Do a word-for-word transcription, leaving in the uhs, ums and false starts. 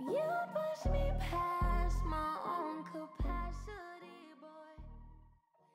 You push me past.